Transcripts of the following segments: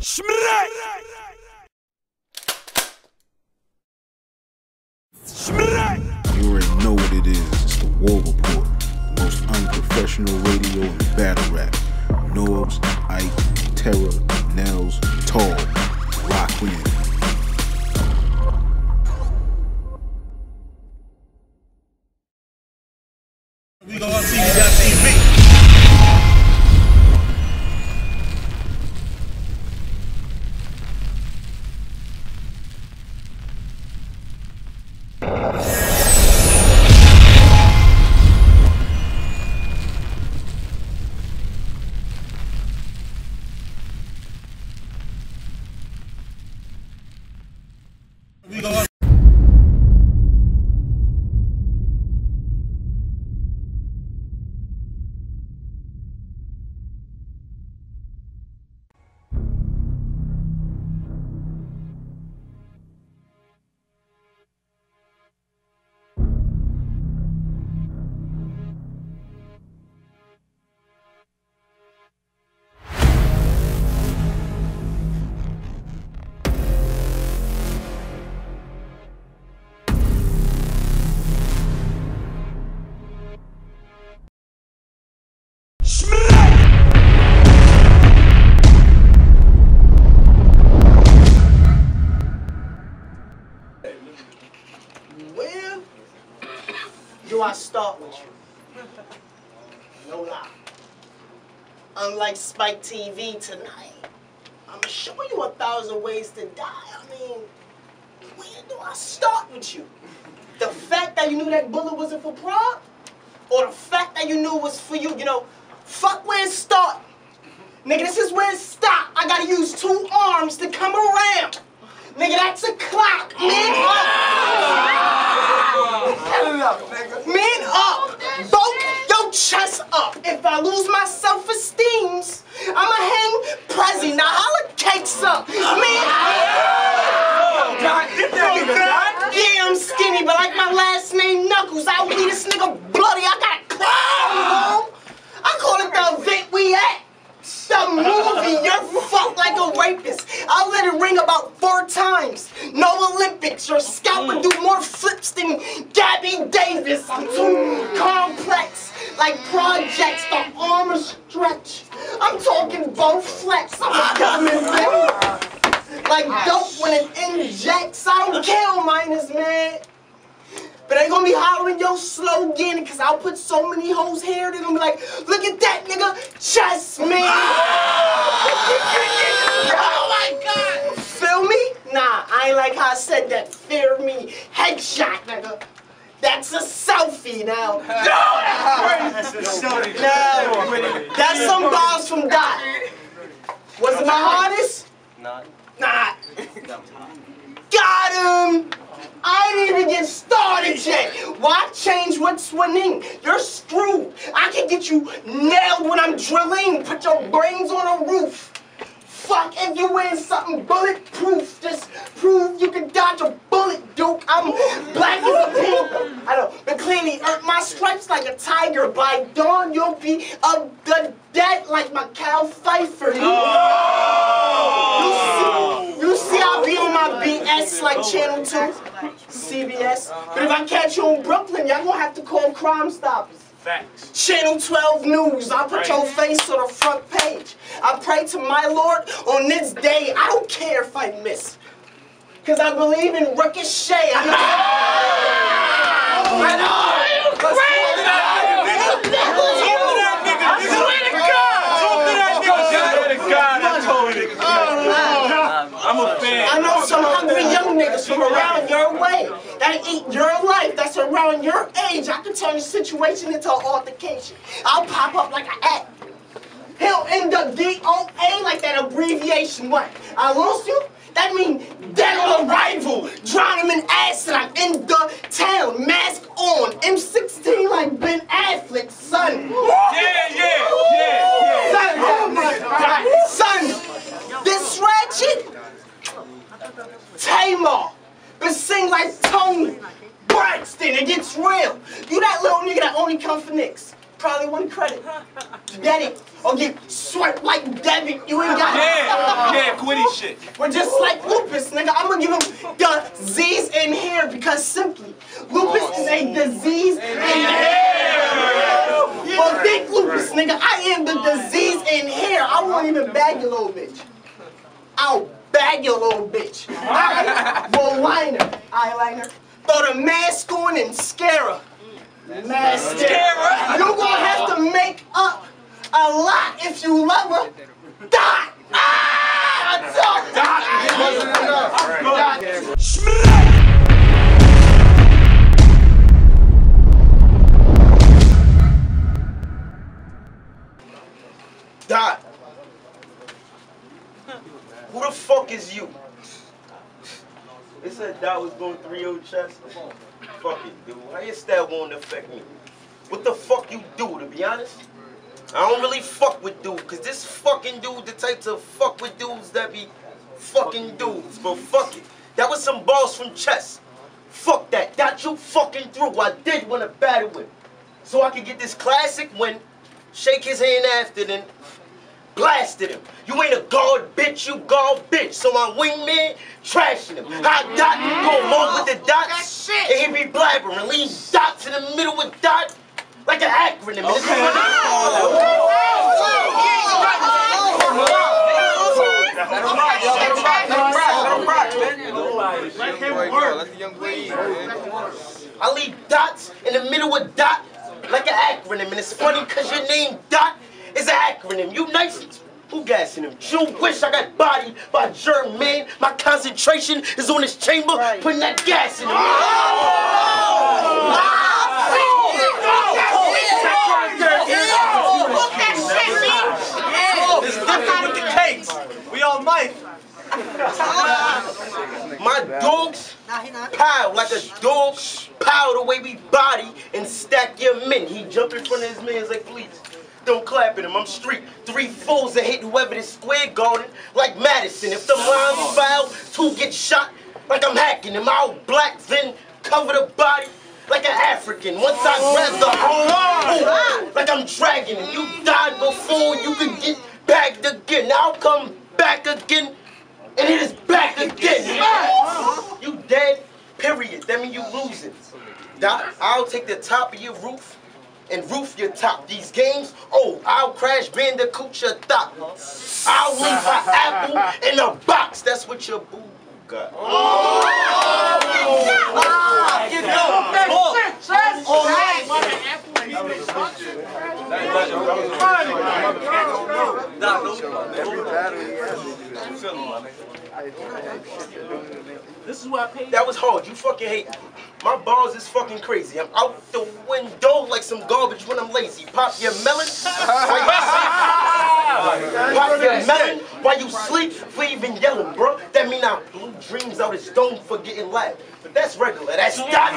You already know what it is. It's the War Report, the most unprofessional radio and battle rap. Noobs, Ike, Terra, Nels, Tall, Rock in. We gonna see you got TV. We gonna I start with you. No lie. Unlike Spike TV tonight, I'ma show you 1,000 ways to die. I mean, where do I start with you? The fact that you knew that bullet wasn't for prop, or the fact that you knew it was for you, you know, fuck where it start. Nigga, this is where it stop. I gotta use two arms to come around. Nigga, that's a clock, man. Up. Men up, bulk your chest up. If I lose my self-esteem, I'ma hang Prezi. Now holla cakes up, men up. God. Yeah, I'm skinny, but like my last name Knuckles, I will leave this nigga bloody. I gotta climb. I call it the event we at. The movie, you're fucked like a rapist. I'll let it ring about 4 times. No Olympics. Your scalp would do more flips than Gabby Davis. I'm too complex, like projects. The arm is stretched. I'm talking both flex. I'm coming back. Like dope when it injects. I don't care on minors, man. But they gonna be hollering your slogan, cause I'll put so many hoes here, they're gonna be like, look at that nigga, chess man. Oh my God. Feel me? Nah, I ain't like how I said that. Fear me. Headshot, nigga. That's a selfie now. No, that's crazy. No, that's some bars from DOT. Was it my hardest? Nah. Got him. I didn't even get started yet. Why change what's winning? You're screwed. I can get you nailed when I'm drilling. Put your brains on a roof. Fuck if you win something bulletproof. Just prove you can dodge a bullet, Duke. I'm black as a pig. I know, but clearly earned my stripes like a tiger. By dawn, you'll be of the dead like my Cal Pfeiffer. You see, I'll be on my BS like Channel 2. CBS. But if I catch you in Brooklyn, y'all gonna have to call Crime Stoppers. Facts. Channel 12 News. I put your face on the front page. I pray to my Lord on this day. I don't care if I miss, cause I believe in ricochet. I know. I know. Crazy. I know some hungry young niggas from around your way that eat your life, that's around your age. I can turn the situation into an altercation. I'll pop up like an act. He'll end up DOA like that abbreviation. What? I lost you? That means dead on arrival. Drown him in acid. I'm in the town. Mask on. M16 like Ben Affleck, son. Yeah. Son, oh my God. Son, this ratchet? Tamar, but sing like Tony Braxton. It gets real. You that little nigga that only come for nicks. Probably won credit. Get it. Or get short like Devin. You ain't got yeah, quitty shit. Or just like lupus, nigga. I'm gonna give him the Z's in here because simply, lupus is a disease in hair. Well, think lupus, nigga. I am the disease in hair. I won't even bag your little bitch. I'll bag your little bitch. Alright? Well, eyeliner. Throw the mask on and scare her. Mascara. You're gonna have to make up a lot if you love her. Dot. Ah! Dot. It wasn't enough. Schmidt. Dot. Who the fuck is you? They said Dot was going 3-0 chess. Fuck it, dude. I guess that won't affect me. What the fuck you do, to be honest? I don't really fuck with dudes, cause this fucking dude the type to fuck with dudes that be fucking dudes, but fuck it. That was some balls from chess. Fuck that. That you fucking threw. I did want to battle with him. So I could get this classic win, shake his hand after, then blasted him. You ain't a guard bitch, you guard bitch. So my wingman trashing him. I Dot go along with the Dot, and he be blabbering. Leave Dot to the middle with Dot like an acronym. I leave Dots in the middle with Dot like an acronym, and it's funny because your name Dot is an acronym. You nice? Who gassing him? Jewish, I got bodied by German man. My concentration is on his chamber, right. Putting that gas in him. Look that shit, man. It's different with the cakes. We all might. My dogs pow like a dog pow the way we body and stack your men. He jumped in front of his man's like, please. Don't clap at him, I'm street. 3 fools that hit whoever this square garden like Madison. If the line's foul, 2 get shot like I'm hacking him. I'll black, then cover the body like an African. Once I grab the hole, like I'm dragging him. You died before you could get bagged again. I'll come back again, and it is back again. You dead, period. That means you losing. I'll take the top of your roof and roof your top. These games, oh, I'll crash bandicoot your thot. I'll leave her apple in a box. That's what your boo got. This is why I paid. That was hard. You fucking hate me. My balls is fucking crazy. I'm out the window like some garbage when I'm lazy. Pop your melon while you sleep. For even yelling, bro. That mean I blew dreams out of stone for getting loud. But that's regular. That's Dot.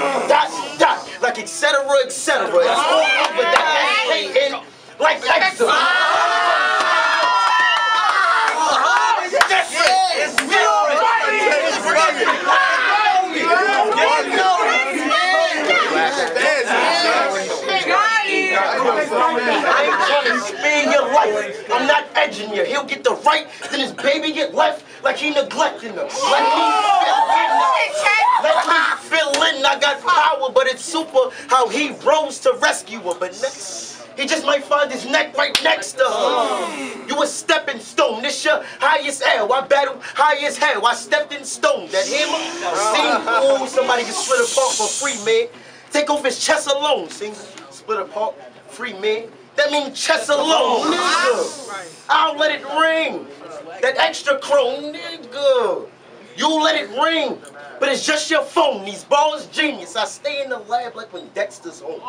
Like etc. It's all over that S-A-N like eczema. It's different. It's real. I ain't trying to spare your life. I'm not edging you. He'll get the right, then his baby get left like he neglecting them. Let me fill in. I got power, but it's super how he rose to rescue her. But next, he just might find his neck right next to her. You a stepping stone. This your highest L. I battle high as hell. I stepped in stone. That hammer? See? Ooh, somebody can split apart for free, man. Take off his chest alone. See? Split apart. Free man, that means chess alone, nigga. I'll let it ring. That extra chrome, nigga. You let it ring, but it's just your phone. These balls genius. I stay in the lab like when Dexter's home.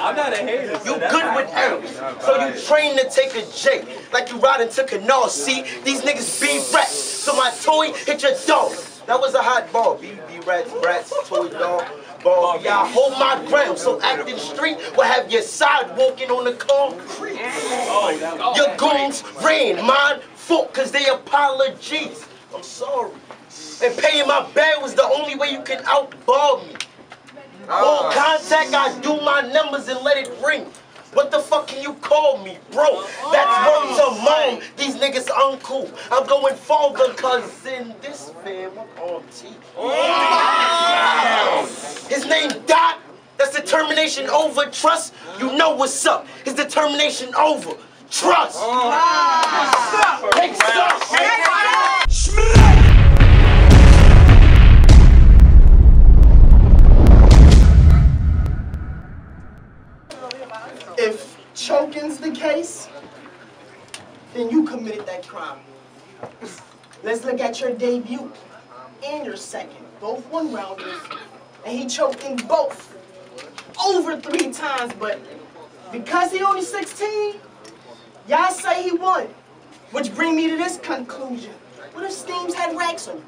I'm not a hater. You good with L's, so you train to take a J, like you riding to Canal. See, these niggas be rats, so my toy hit your dog. That was a hot ball. BB rats, brats, toy dog, ball. Yeah, I hold my ground, so acting street will have your side walking on the concrete. Your goons ran, mine fought, cause they apologies. I'm sorry. And paying my bad was the only way you can outball me. All contact, I do my numbers and let it ring. What the fuck can you call me, bro? That's words of mine. These niggas uncool. I'm going vulgar, cause in this fam, I'm on T. His name Dot. That's determination over trust. You know what's up. His determination over trust. What's up? What's up? If choking's the case, then you committed that crime. Let's look at your debut and your second, both one-rounders, and he choked in both over 3 times, but because he only 16, y'all say he won, which bring me to this conclusion. What if Steams had racks on you?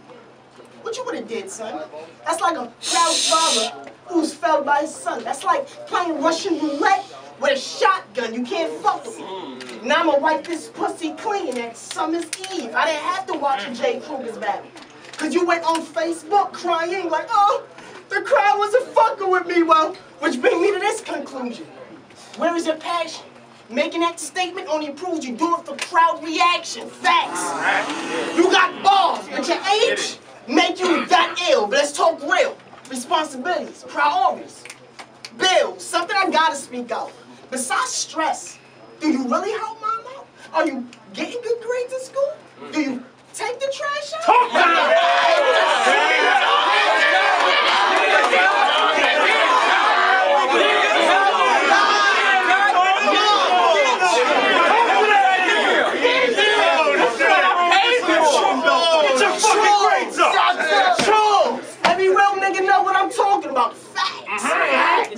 What you would've did, son? That's like a proud father who's failed by his son. That's like playing Russian roulette with a shotgun. You can't fuck with me. Now I'ma wipe this pussy clean at Summer's Eve. I didn't have to watch J. Kruger's battle. Cause you went on Facebook crying like, oh, the crowd wasn't fucking with me, well, which brings me to this conclusion. Where is your passion? Making that statement only proves you do it for crowd reaction. Facts. You got balls, but your age make you that ill. But let's talk real. Responsibilities, priorities, bills, something I gotta speak out. Besides stress, do you really help mom out? Are you getting good grades in school? Do you take the trash out? Talk about it! Get your fucking grades up! Trolls! Every real nigga know what I'm talking about. Facts!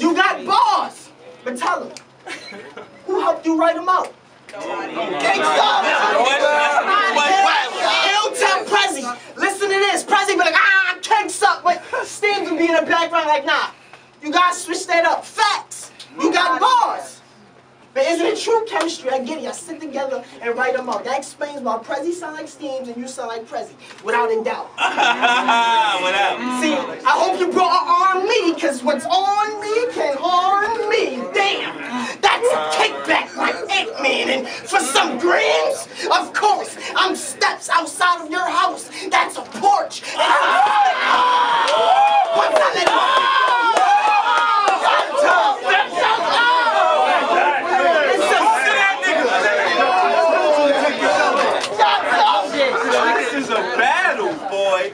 You got balls, but tell them. Who helped you write them out? Nobody. Ill tell Prezi. Listen to this. Prezi be like, ah, Keg's up. But Steams would be in the background like, nah. You guys switch that up. Facts. You got bars. But isn't it true chemistry? I get it. I sit together and write them out. That explains why Prezi sound like Steams and you sound like Prezi. Without a doubt. Without. See, I hope you brought her on me, because what's on me can harm me. Damn. That's a kickback like Ant-Man, and for some grams, of course, I'm steps outside of your house. That's a porch. It's this is a battle, boy.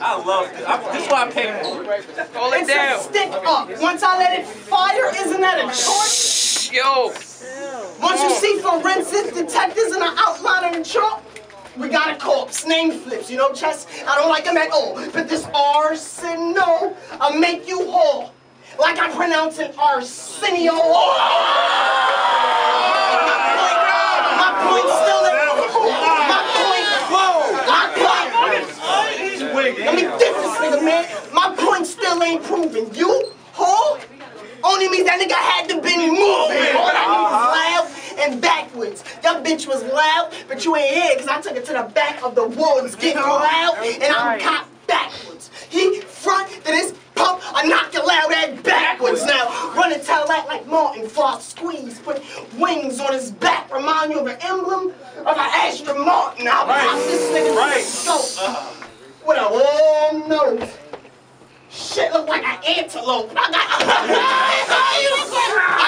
I love this. This is why I paid for it. Call it down. Stick up. Once I let it fire, isn't that a torch? Yo. Once you see forensic detectives and an outline on the chalk, we got a corpse. Name flips, you know, Chess? I don't like them at all. But this Arsenio, I'll make you whore. Like I pronounce an Arsenio. My point still in my point. Let me get this nigga, man. My point still ain't proven. You whore? Only means that nigga had to been moving. All I need was loud and backwards. That bitch was loud, but you ain't here because I took it to the back of the woods. Getting loud, and I'm cocked backwards. He front to this pump, I knock your loud ass backwards. Now, run and tell that like Martin, floss, squeeze, put wings on his back. Remind you of an emblem of an Aston Martin. I'll pop this nigga to the scope with a long nose. Shit look like an antelope. I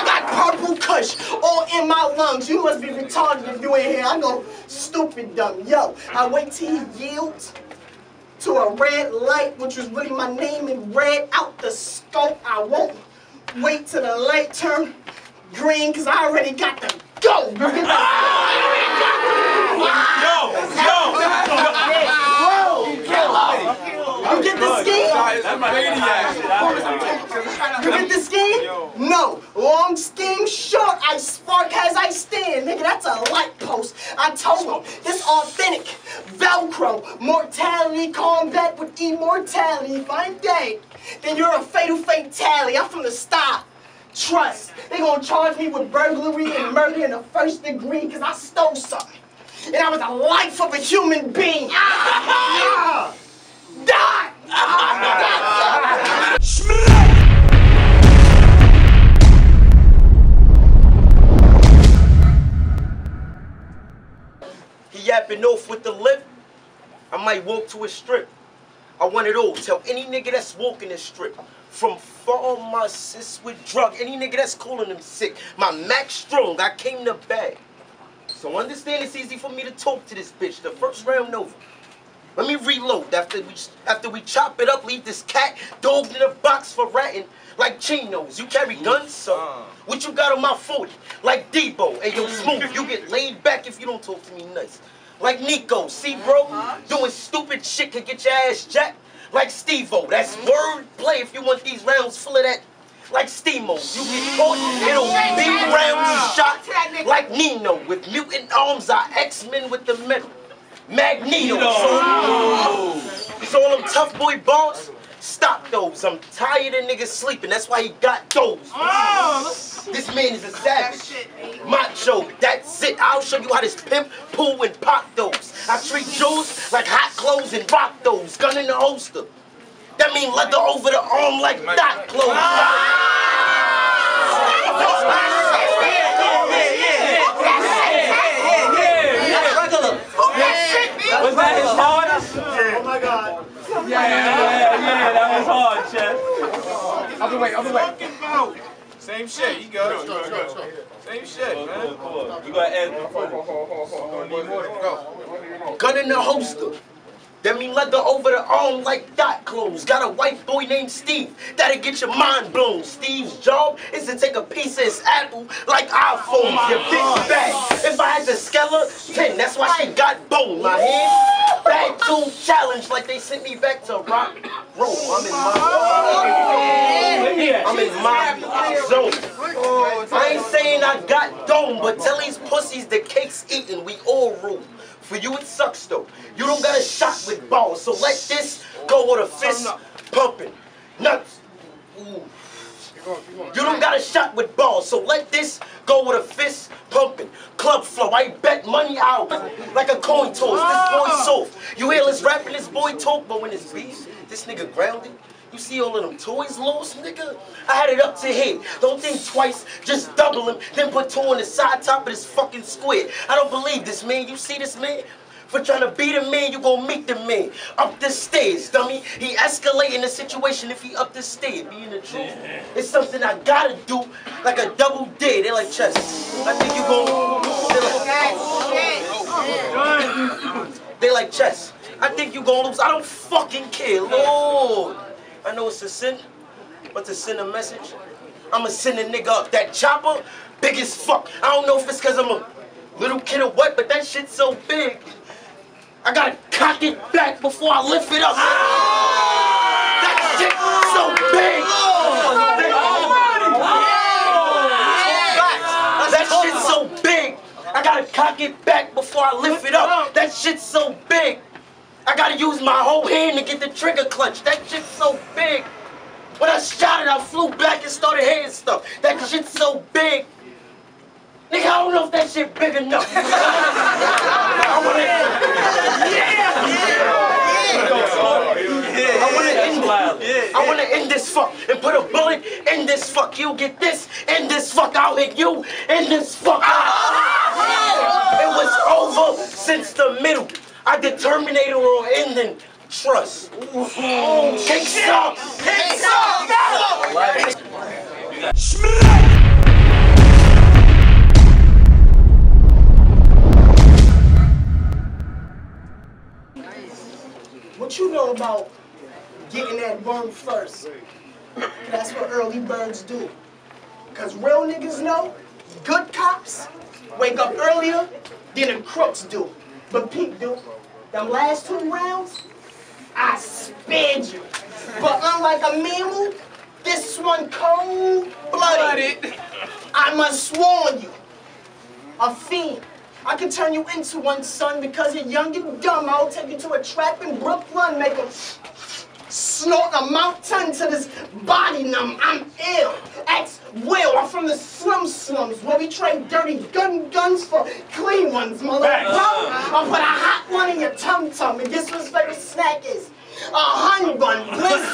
got purple kush all in my lungs. You must be retarded if you ain't here. I go stupid dumb. Yo, I wait till he yields to a red light, which was really my name in red out the scope. I won't wait till the light turn green, cause I already got to go. You get the scheme? You get the scheme? No. Long scheme, short, I spark as I stand. Nigga, that's a light post. I told him, this authentic Velcro, mortality, combat with immortality. If I'm dead, then you're a fatal fatality. I'm from the stop. Trust. They gonna charge me with burglary and murder in the 1st degree because I stole something. And I was the life of a human being. Die! north with the lift, I might walk to a strip. I want it all. Tell any nigga that's walking this strip. From pharmacists with drug, any nigga that's calling them sick. My Mac strong, I came to bag. So understand it's easy for me to talk to this bitch. The first round over. Let me reload after we chop it up, leave this cat dogged in a box for ratting. Like chinos, you carry guns, son. What you got on my 40? Like Debo, hey yo, Smooth, you get laid back if you don't talk to me nice. Like Nico, see bro, doing stupid shit can get your ass jacked. Like Steve-O, that's word play if you want these rounds full of that. Like Steamo, you get caught, it'll be rounds shot. Like Nino, with mutant arms, our X-Men with the metal. Magneto, so all them tough boy bars, stop those. I'm tired of niggas sleeping, that's why he got those. This man is a savage, macho, that's it. I'll show you how this pimp pull and pop those. I treat Jews like hot clothes and rock those. Gun in the holster, that mean leather over the arm like dot clothes. Was that his hardest? Oh my god. Yeah, that was hard, Chess. Other way. Same shit, he goes. Same shit, man. We gotta add the footage. Gun in the holster. That mean leather over the arm like dot clothes. Got a white boy named Steve. That'll get your mind blown. Steve's job is to take a piece of his apple like iPhone. Your bitch back. If I had to scale her, 10. That's why she got bone. My hands back to challenge like they sent me back to rock roll. I'm in my zone. I ain't saying I got dome, but tell these pussies the cake's eating. We all rule. For you it sucks though. You don't got a shot with balls, so let this go with a fist pumping. Nuts. Ooh. You don't got a shot with balls, so let this go with a fist pumping. Club flow, I bet money out like a coin toss. This boy soft. You hear this rapping, this boy talk, but when it's beef, this nigga grounded. You see all of them toys lost, nigga? I had it up to here. Don't think twice, just double him, then put two on the side top of this fucking square. I don't believe this, man. You see this, man? For trying to beat a man, you gon' meet the man. Up the stairs, dummy. He escalating the situation if he up the stairs. Being the truth. It's something I gotta do, like a double dare. They like Chess. I think you gon' lose. They like Chess. I think you gon' lose. I don't fucking care, Lord. I know it's a sin, but to send a message, I'ma send a nigga up. That chopper, big as fuck. I don't know if it's cause I'm a little kid or what, but that shit's so big. I gotta cock it back before I lift it up. That shit's so big. That shit's so big. I gotta cock it back before I lift it up. That shit's so big. I gotta use my whole hand to get the trigger clutch. That shit's so big. When I shot it, I flew back and started hearing stuff. That shit's so big. Nigga, I don't know if that shit big enough. I wanna end this fuck and put a bullet in this fuck. You'll get this in this fuck. I'll hit you in this fuck. It was over since the middle. I determined it will end in trust. Take some! What you know about getting that worm first? That's what early birds do. Because real niggas know, good cops wake up earlier than the crooks do. But peep, dude, them last two rounds, I spared you. But unlike a mammal, this one cold-blooded. I must warn you, a fiend. I can turn you into one, son, because you're young and dumb. I'll take you to a trap in Brooklyn, make a snort a Mount Ton to this body numb. I'm ill. Ex will. I'm from the slums where we trade dirty guns for clean ones, mother. I'll put a hot one in your tum-tum, and guess what his favorite snack is? A honey bun. Please,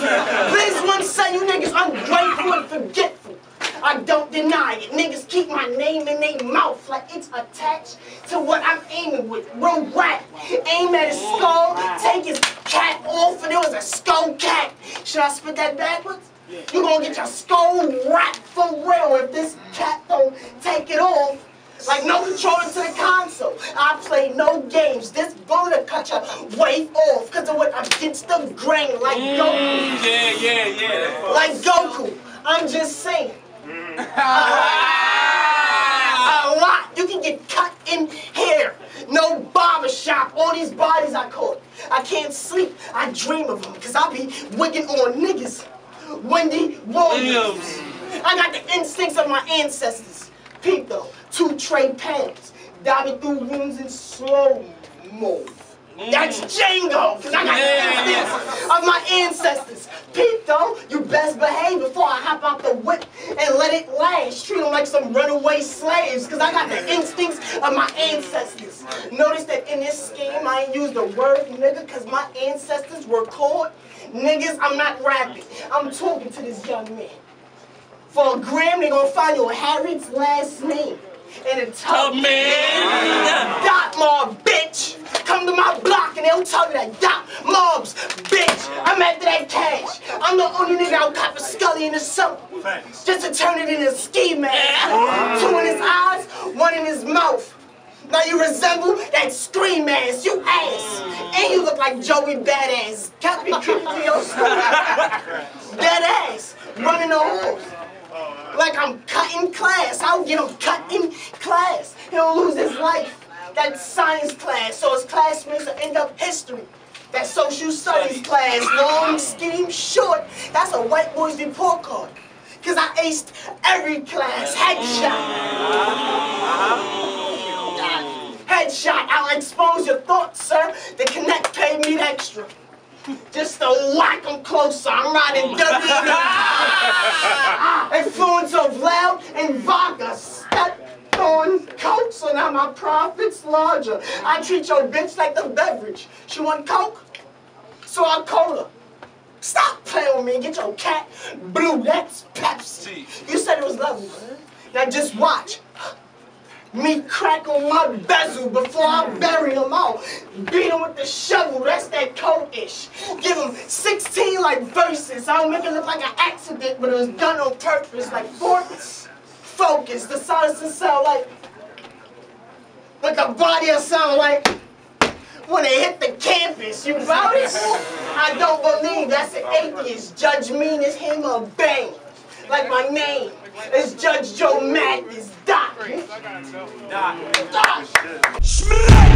please, one, son, you niggas ungrateful and forgetful. I don't deny it. Niggas keep my name in their mouth like it's attached to what I'm aiming with. Real rap. Aim at his skull, take his cat off, and it was a skull cat. Should I spit that backwards? You gonna get your skull wrapped for real if this cat don't take it off. Like no controller to the console. I play no games. This bullet will cut your wave off because of what I'm against the grain. Like Goku. Yeah. Like Goku. I'm just saying. A lot. You can get cut in hair. No barbershop. All these bodies I caught. I can't sleep. I dream of them because I be wigging on niggas. Wendy Williams. I got the instincts of my ancestors. Peep though. 2 tray pounds, diving through rooms in slow mo. That's Django, because I got instincts of my ancestors. Peep though, you best behave before I hop out the whip and let it lash. Treat them like some runaway slaves, because I got the instincts of my ancestors. Notice that in this scheme, I ain't used the word nigga, because my ancestors were caught. Niggas, I'm not rapping. I'm talking to this young man. For a gram, they gonna find your Harrod's last name. And a Tubman, Dot Mob, bitch. Come to my block and they'll tell you that Dot Mob's, bitch. I'm after that cash. I'm the only nigga I'll cop a Scully in the summer. Just to turn it into a ski mask. 2 in his eyes, 1 in his mouth. Now you resemble that scream ass, you ass. And you look like Joey Badass. Can't be tripping to your school. That ass, running the horse. Like I'm cutting class. I don't get him cutting class. He'll lose his life. That's science class. So his classmates will end up history. That social studies class. Long, skinny, short. That's a white boy's report card. Because I aced every class. Headshot. I'll expose your thoughts, sir. The Connect paid me extra. Just to whack them closer. I'm riding dirty. Influence of loud and vodka. Stepped on coke, so now my profit's larger. I treat your bitch like the beverage. She want coke? So I'll cola. Stop playing with me and get your cat blue. That's Pepsi. You said it was lovely. Now just watch me crack on my bezel before I bury him out. Beat him with the shovel, that's that coke-ish. Give him 16 like verses. I don't make it look like an accident, but it was done on purpose. Like focus. The silences sound like a body will sound like when they hit the campus. You about it? I don't believe that's an atheist. Judge Mean is him a bang. Like my name is Judge Joe Madness. Doc. Doc. Schmidt!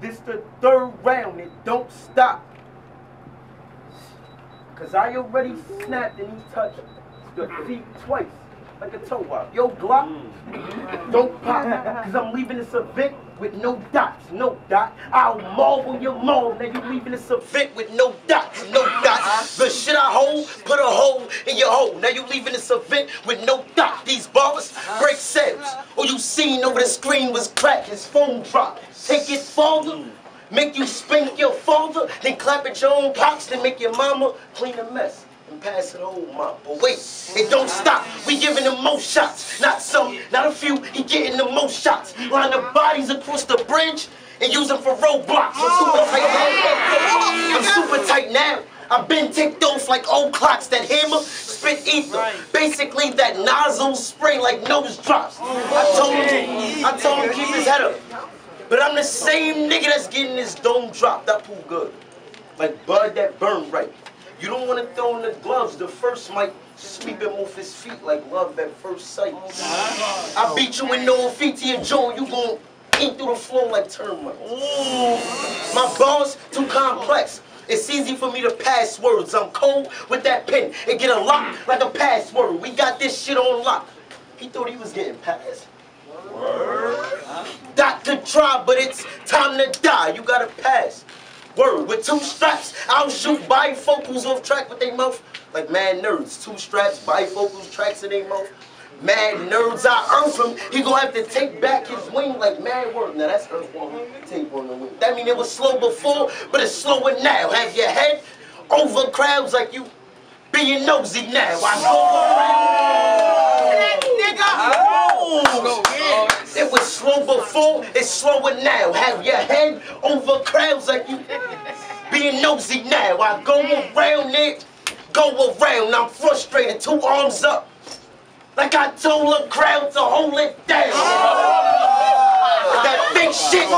This the 3rd round. It don't stop. Cause I already snapped and he touched the feet twice. Like a toe wop. Yo, Glock, don't pop, cause I'm leaving this event with no dots, no dot. I'll marble your mom, now you leaving this event with no dots, no dots. The shit I hold, put a hole in your hole. Now you leaving this event with no dot. These bars break sales. All you seen over the screen was crack, his phone drop. Take it farther, make you spank your father, then clap at your own pops, then make your mama clean the mess. And pass it old mop, but wait, it don't stop. We giving him more shots, not some, not a few. He getting the most shots. Line the bodies across the bridge and use them for roadblocks. I'm super tight now. I've been ticked off like old clocks. That hammer spit ether, basically that nozzle spray like nose drops. I told him keep his head up, but I'm the same nigga that's getting his dome dropped. That pool good, like bud that burned right. You don't want to throw in the gloves. The first might sweep him off his feet like love at first sight. I beat you in no feet to your jaw. You gon' eat through the floor like termites. My bars too complex. It's easy for me to pass words. I'm cold with that pen. It get a lock like a password. We got this shit on lock. He thought he was getting passed. Got to try, but it's time to die. You gotta pass. Word. With 2 straps, I'll shoot bifocals off track with their mouth like mad nerds. 2 straps, bifocals, tracks in their mouth. Mad nerds, I earth him. He gonna have to take back his wing like mad work. Now that's earthworm, tapeworm and wing. That mean it was slow before, but it's slower now. Have your head over crowds like you being nosy now. I know that nigga. Oh. It was slow before, it's slower now. Have your head over crowds like you being nosy now. I go around it, go around. I'm frustrated, two arms up. Like I told the crowd to hold it down. Oh. That big shit.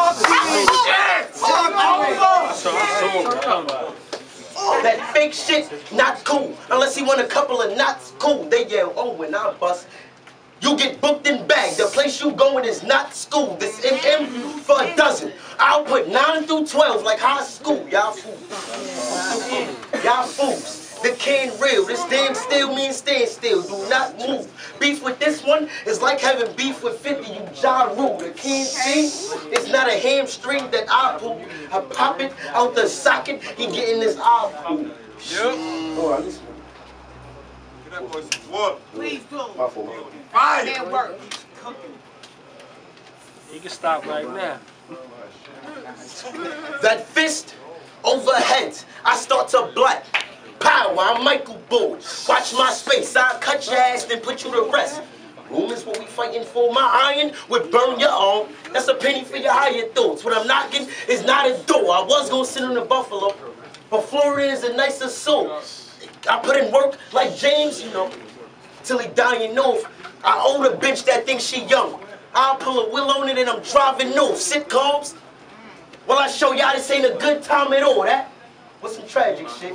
That fake shit, not cool. Unless he won a couple of knots, cool. They yell, oh, when I bust, you get booked and bagged. The place you going is not school. This MM for a dozen. I'll put 9 through 12 like high school. Y'all fools. Y'all fools. The can real. This damn still means stand still. Do not move. Beef with this one is like having beef with 50. You Ja Rule. The can sing. It's not a hamstring that I pull. I pop it out the socket. He getting his eye pulled. Yep. That boy's what? Please do. My fault. Fine. That work. You can stop right now. That fist overhead. I start to black. Power. I'm Michael Boyd. Watch my space. I'll cut your ass and put you to rest. Room is what we fighting for. My iron would burn your arm. That's a penny for your higher thoughts. What I'm knocking is not a door. I was gonna sit on the Buffalo, but Florida is a nicer soul. I put in work like James, you know, till he dying north. I own a bitch that thinks she young. I'll pull a wheel on it and I'm driving north. Sitcoms? Well, I show y'all this ain't a good time at all. That was some tragic shit.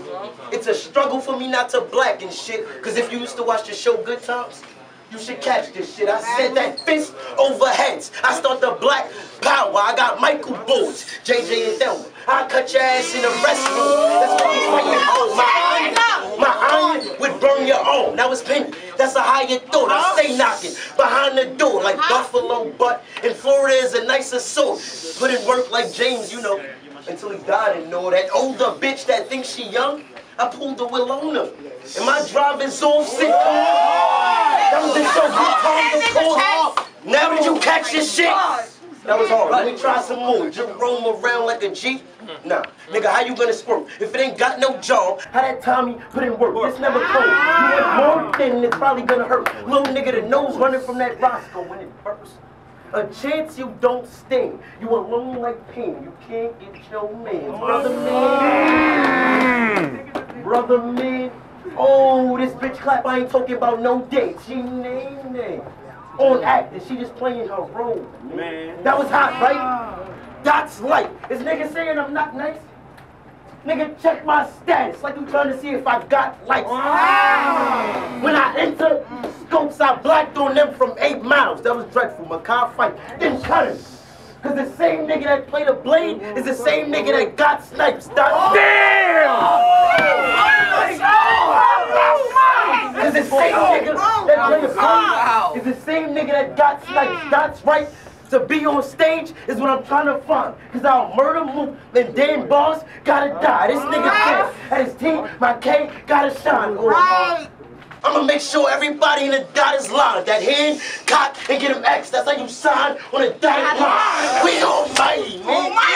It's a struggle for me not to blacken shit. Cause if you used to watch the show Good Times, you should catch this shit. I said that fist overheads. I start the black power. I got Michael Boards, JJ and Delma. I cut your ass in the restroom. That's what he's fighting for. My iron would burn your own. That was penny. That's a higher thought. I stay knocking behind the door like buffalo butt. And Florida is a nicer soul. Put in work like James, you know, until he died and all that. Older bitch that thinks she young, I pulled the wheel on her. And my driving's off sick. That was just so good time to call off. Now did you catch this shit? That was hard. Let me try some more. Just roam around like a Jeep? Nah. Nigga, how you gonna squirt? If it ain't got no job, how that Tommy put in work? This never cold. You want more than it's probably gonna hurt. Little nigga, the nose running from that Roscoe when it bursts. A chance you don't sting. You alone like pain. You can't get your man. Brother man. Brother man. Oh, this bitch clap. I ain't talking about no dates. She named me. On acting, she just playing her role. Man. That was hot, right? That's light. Is nigga saying I'm not nice? Nigga, check my status, like you trying to see if I got likes. Wow. When I enter scopes, I blacked on them from 8 miles. That was dreadful, macabre fight. Then cut him. Cause the same nigga that played a blade is the same nigga that got snipes. That's damn! Oh my God! Cause the same nigga that played a blade is the same nigga that got snipes. That's right. To be on stage is what I'm trying to find. Cause I'll murder Mook, then damn boss gotta die. This nigga said, and his team, my K, gotta shine. Right. I'ma make sure everybody in the dot is lined. That hand, cock, and get him X. That's how you sign on a dotted line. We almighty, man.